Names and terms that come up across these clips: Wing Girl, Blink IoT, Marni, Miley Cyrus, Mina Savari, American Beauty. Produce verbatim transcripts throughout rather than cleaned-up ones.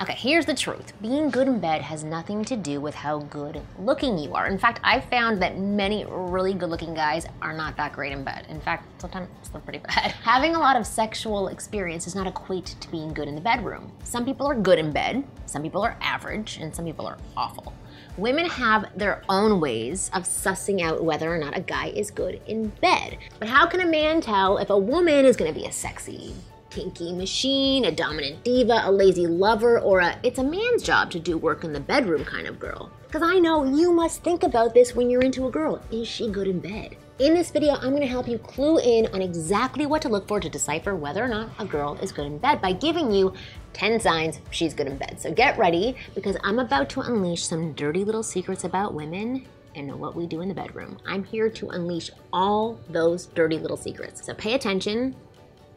Okay, here's the truth. Being good in bed has nothing to do with how good looking you are. In fact, I found that many really good looking guys are not that great in bed. In fact, sometimes they're pretty bad. Having a lot of sexual experience does not equate to being good in the bedroom. Some people are good in bed, some people are average, and some people are awful. Women have their own ways of sussing out whether or not a guy is good in bed. But how can a man tell if a woman is gonna be a sexy, kinky machine, a dominant diva, a lazy lover, or a it's a man's job to do work in the bedroom kind of girl? Because I know you must think about this when you're into a girl. Is she good in bed? In this video, I'm gonna help you clue in on exactly what to look for to decipher whether or not a girl is good in bed by giving you ten signs she's good in bed. So get ready, because I'm about to unleash some dirty little secrets about women and what we do in the bedroom. I'm here to unleash all those dirty little secrets. So pay attention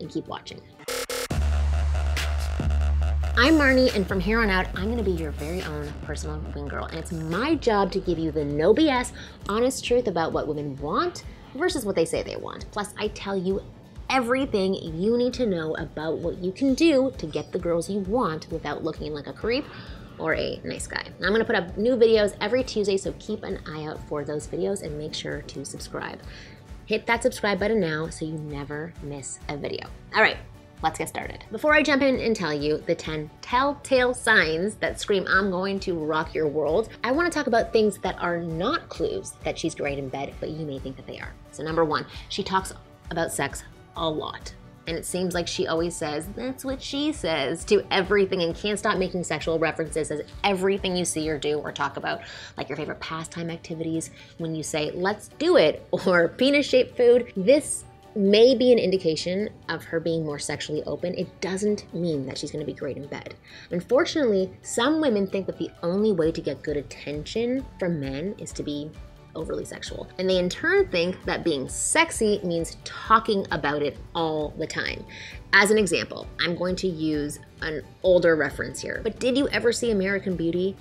and keep watching. I'm Marni, and from here on out, I'm gonna be your very own personal wing girl, and it's my job to give you the no B S, honest truth about what women want versus what they say they want. Plus, I tell you everything you need to know about what you can do to get the girls you want without looking like a creep or a nice guy. Now, I'm gonna put up new videos every Tuesday, so keep an eye out for those videos and make sure to subscribe. Hit that subscribe button now so you never miss a video. All right. Let's get started. Before I jump in and tell you the ten telltale signs that scream, I'm going to rock your world, I wanna talk about things that are not clues that she's great in bed, but you may think that they are. So number one, she talks about sex a lot. And it seems like she always says, that's what she says to everything, and can't stop making sexual references as everything you see or do or talk about, like your favorite pastime activities. When you say, let's do it, or penis-shaped food, this may be an indication of her being more sexually open. It doesn't mean that she's gonna be great in bed. Unfortunately, some women think that the only way to get good attention from men is to be overly sexual. And they in turn think that being sexy means talking about it all the time. As an example, I'm going to use an older reference here, but did you ever see American Beauty?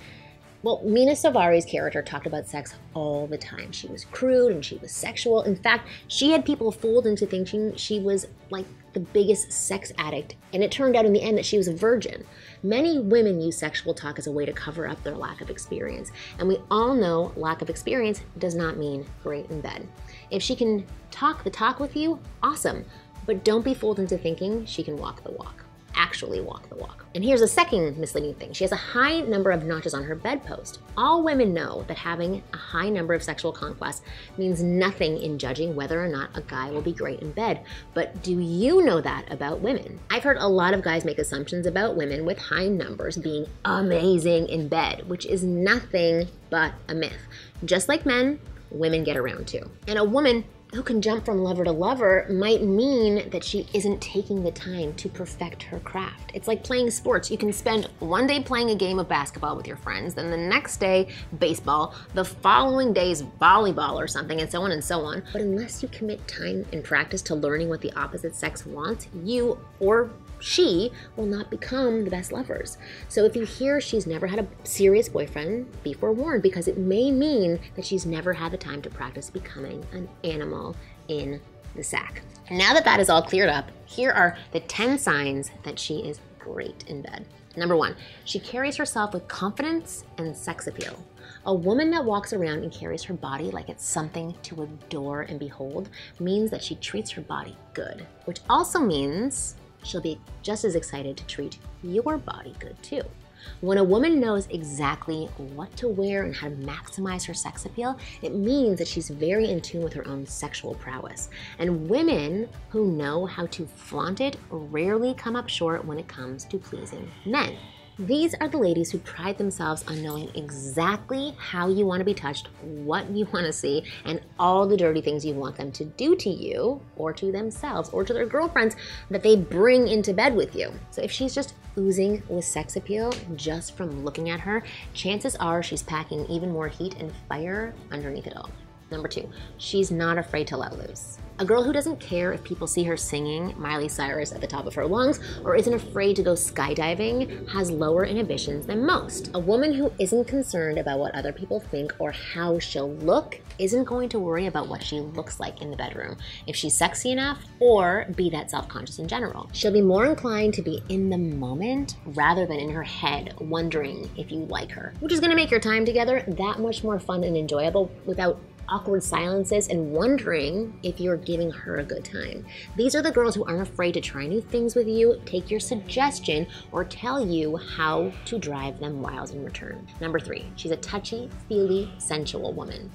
Well, Mina Savari's character talked about sex all the time. She was crude and she was sexual. In fact, she had people fooled into thinking she was like the biggest sex addict, and it turned out in the end that she was a virgin. Many women use sexual talk as a way to cover up their lack of experience, and we all know lack of experience does not mean great in bed. If she can talk the talk with you, awesome, but don't be fooled into thinking she can walk the walk. Actually walk the walk. And here's a second misleading thing. She has a high number of notches on her bedpost. All women know that having a high number of sexual conquests means nothing in judging whether or not a guy will be great in bed. But do you know that about women? I've heard a lot of guys make assumptions about women with high numbers being amazing in bed, which is nothing but a myth. Just like men, women get around too. And a woman who can jump from lover to lover might mean that she isn't taking the time to perfect her craft. It's like playing sports. You can spend one day playing a game of basketball with your friends, then the next day, baseball, the following day's volleyball or something, and so on and so on. But unless you commit time and practice to learning what the opposite sex wants, you or she will not become the best lovers. So if you hear she's never had a serious boyfriend, be forewarned, because it may mean that she's never had the time to practice becoming an animal in the sack. And now that that is all cleared up, here are the ten signs that she is great in bed. Number one, she carries herself with confidence and sex appeal. A woman that walks around and carries her body like it's something to adore and behold means that she treats her body good, which also means she'll be just as excited to treat your body good too. When a woman knows exactly what to wear and how to maximize her sex appeal, it means that she's very in tune with her own sexual prowess. And women who know how to flaunt it rarely come up short when it comes to pleasing men. These are the ladies who pride themselves on knowing exactly how you want to be touched, what you want to see, and all the dirty things you want them to do to you or to themselves or to their girlfriends that they bring into bed with you. So if she's just oozing with sex appeal just from looking at her, chances are she's packing even more heat and fire underneath it all. Number two, she's not afraid to let loose. A girl who doesn't care if people see her singing Miley Cyrus at the top of her lungs or isn't afraid to go skydiving has lower inhibitions than most. A woman who isn't concerned about what other people think or how she'll look isn't going to worry about what she looks like in the bedroom, if she's sexy enough or be that self-conscious in general. She'll be more inclined to be in the moment rather than in her head wondering if you like her, which is gonna make your time together that much more fun and enjoyable without awkward silences and wondering if you're giving her a good time. These are the girls who aren't afraid to try new things with you, take your suggestion, or tell you how to drive them wild in return. Number three, she's a touchy, feely, sensual woman.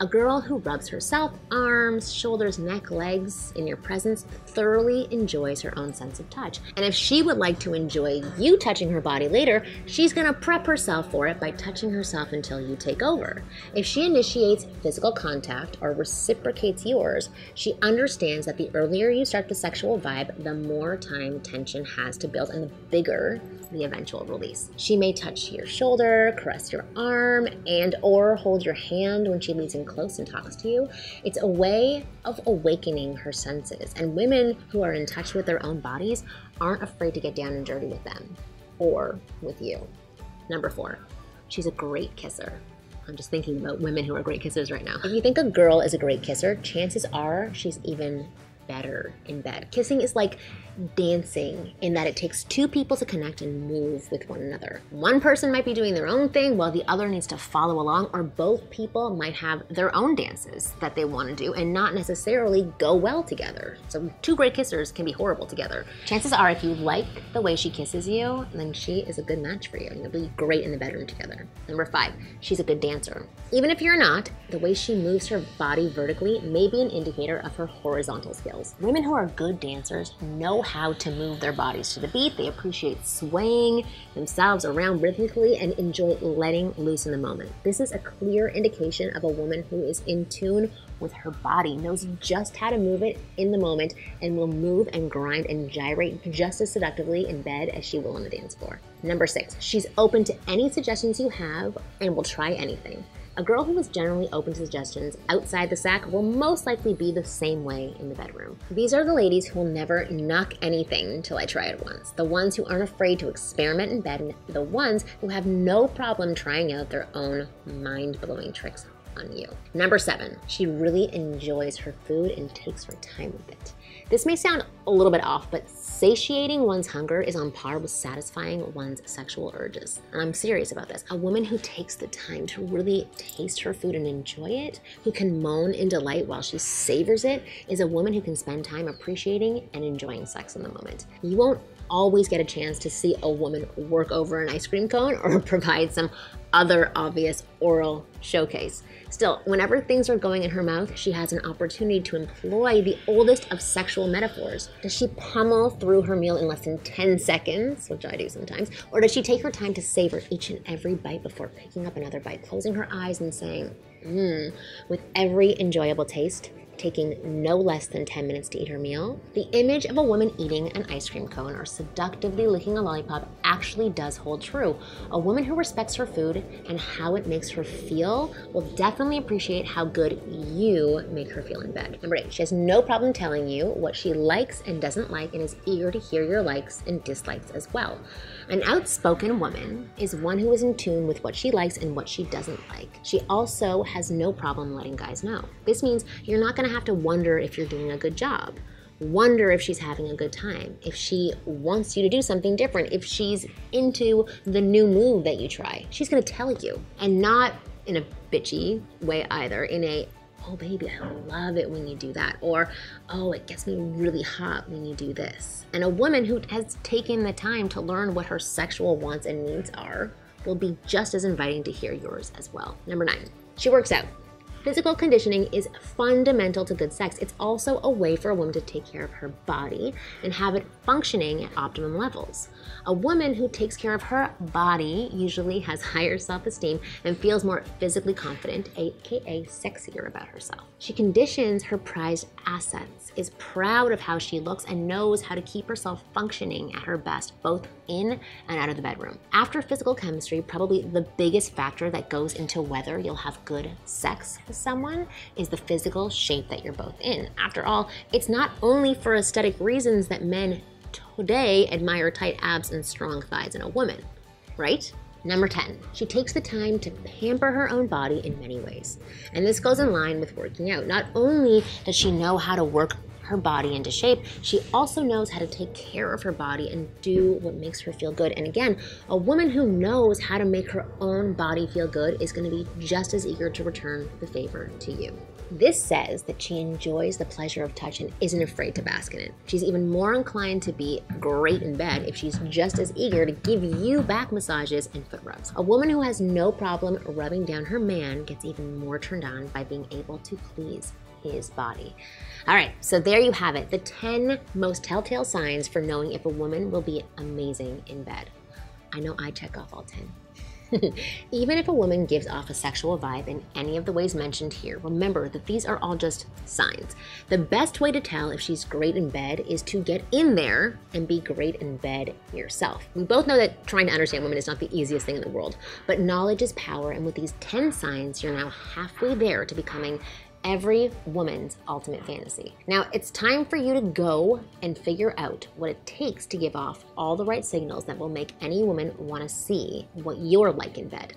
A girl who rubs herself, arms, shoulders, neck, legs in your presence thoroughly enjoys her own sense of touch. And if she would like to enjoy you touching her body later, she's gonna prep herself for it by touching herself until you take over. If she initiates physical contact or reciprocates yours, she understands that the earlier you start the sexual vibe, the more time tension has to build and the bigger the eventual release. She may touch your shoulder, caress your arm, and or hold your hand when she leans in close and talks to you. It's a way of awakening her senses, and women who are in touch with their own bodies aren't afraid to get down and dirty with them or with you. Number four, she's a great kisser. I'm just thinking about women who are great kissers right now. If you think a girl is a great kisser, chances are she's even better in bed. Kissing is like dancing in that it takes two people to connect and move with one another. One person might be doing their own thing while the other needs to follow along, or both people might have their own dances that they want to do and not necessarily go well together. So two great kissers can be horrible together. Chances are if you like the way she kisses you, then she is a good match for you and you'll be great in the bedroom together. Number five, she's a good dancer. Even if you're not, the way she moves her body vertically may be an indicator of her horizontal skills. Women who are good dancers know how to move their bodies to the beat. They appreciate swaying themselves around rhythmically and enjoy letting loose in the moment. This is a clear indication of a woman who is in tune with her body, knows just how to move it in the moment, and will move and grind and gyrate just as seductively in bed as she will on the dance floor. Number six, she's open to any suggestions you have and will try anything. A girl who is generally open to suggestions outside the sack will most likely be the same way in the bedroom. These are the ladies who will never knock anything until I try it once. The ones who aren't afraid to experiment in bed, and the ones who have no problem trying out their own mind-blowing tricks on you. Number seven, she really enjoys her food and takes her time with it. This may sound a little bit off, but satiating one's hunger is on par with satisfying one's sexual urges. And I'm serious about this. A woman who takes the time to really taste her food and enjoy it, who can moan in delight while she savors it, is a woman who can spend time appreciating and enjoying sex in the moment. You won't always get a chance to see a woman work over an ice cream cone or provide some other obvious oral showcase. Still, whenever things are going in her mouth, she has an opportunity to employ the oldest of sexual metaphors. Does she pummel through her meal in less than ten seconds, which I do sometimes, or does she take her time to savor each and every bite before picking up another bite, closing her eyes and saying, mmm, with every enjoyable taste, taking no less than ten minutes to eat her meal? The image of a woman eating an ice cream cone or seductively licking a lollipop actually does hold true. A woman who respects her food and how it makes her feel will definitely appreciate how good you make her feel in bed. Number eight, she has no problem telling you what she likes and doesn't like and is eager to hear your likes and dislikes as well. An outspoken woman is one who is in tune with what she likes and what she doesn't like. She also has no problem letting guys know. This means you're not gonna have to wonder if you're doing a good job, wonder if she's having a good time, if she wants you to do something different, if she's into the new move that you try. She's gonna tell you, and not in a bitchy way either, in a, oh baby, I love it when you do that, or oh, it gets me really hot when you do this. And a woman who has taken the time to learn what her sexual wants and needs are will be just as inviting to hear yours as well. Number nine, she works out. Physical conditioning is fundamental to good sex. It's also a way for a woman to take care of her body and have it functioning at optimum levels. A woman who takes care of her body usually has higher self-esteem and feels more physically confident, aka sexier about herself. She conditions her prized assets, is proud of how she looks, and knows how to keep herself functioning at her best, both in and out of the bedroom. After physical chemistry, probably the biggest factor that goes into whether you'll have good sex to someone is the physical shape that you're both in. After all, it's not only for aesthetic reasons that men today admire tight abs and strong thighs in a woman, right? Number ten, she takes the time to pamper her own body in many ways. And this goes in line with working out. Not only does she know how to work her body into shape, she also knows how to take care of her body and do what makes her feel good. And again, a woman who knows how to make her own body feel good is going to be just as eager to return the favor to you. This says that she enjoys the pleasure of touch and isn't afraid to bask in it. She's even more inclined to be great in bed if she's just as eager to give you back massages and foot rubs. A woman who has no problem rubbing down her man gets even more turned on by being able to please his body. All right, so there you have it, the ten most telltale signs for knowing if a woman will be amazing in bed. I know I check off all ten. Even if a woman gives off a sexual vibe in any of the ways mentioned here, remember that these are all just signs. The best way to tell if she's great in bed is to get in there and be great in bed yourself. We both know that trying to understand women is not the easiest thing in the world, but knowledge is power, and with these ten signs, you're now halfway there to becoming every woman's ultimate fantasy. Now it's time for you to go and figure out what it takes to give off all the right signals that will make any woman want to see what you're like in bed.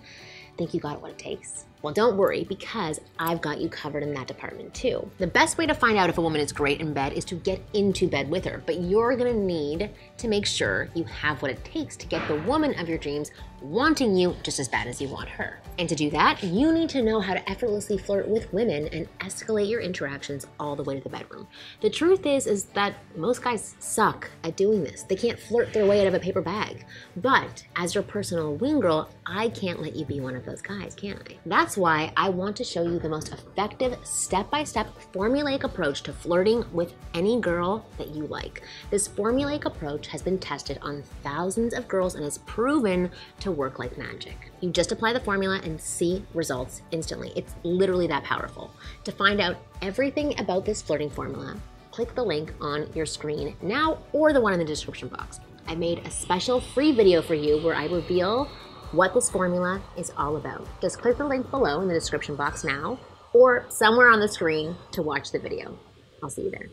Think you got what it takes? Well, don't worry, because I've got you covered in that department too. The best way to find out if a woman is great in bed is to get into bed with her, but you're gonna need to make sure you have what it takes to get the woman of your dreams wanting you just as bad as you want her. And to do that, you need to know how to effortlessly flirt with women and escalate your interactions all the way to the bedroom. The truth is, is that most guys suck at doing this. They can't flirt their way out of a paper bag. But as your personal wing girl, I can't let you be one of those guys, can I? That's That's why I want to show you the most effective step-by-step formulaic approach to flirting with any girl that you like. This formulaic approach has been tested on thousands of girls and is proven to work like magic. You just apply the formula and see results instantly. It's literally that powerful. To find out everything about this flirting formula, click the link on your screen now or the one in the description box. I made a special free video for you where I reveal what this formula is all about. Just click the link below in the description box now or somewhere on the screen to watch the video. I'll see you there.